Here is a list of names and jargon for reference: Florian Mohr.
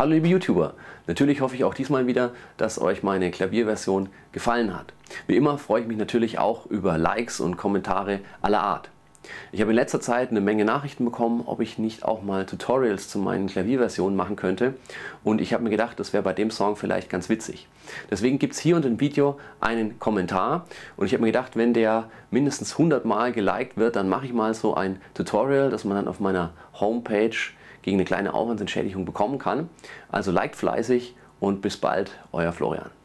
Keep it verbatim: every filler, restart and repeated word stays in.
Hallo liebe YouTuber, natürlich hoffe ich auch diesmal wieder, dass euch meine Klavierversion gefallen hat. Wie immer freue ich mich natürlich auch über Likes und Kommentare aller Art. Ich habe in letzter Zeit eine Menge Nachrichten bekommen, ob ich nicht auch mal Tutorials zu meinen Klavierversionen machen könnte, und ich habe mir gedacht, das wäre bei dem Song vielleicht ganz witzig. Deswegen gibt es hier unter dem Video einen Kommentar, und ich habe mir gedacht, wenn der mindestens hundert Mal geliked wird, dann mache ich mal so ein Tutorial, das man dann auf meiner Homepage gegen eine kleine Aufwandsentschädigung bekommen kann. Also liked fleißig und bis bald, euer Florian.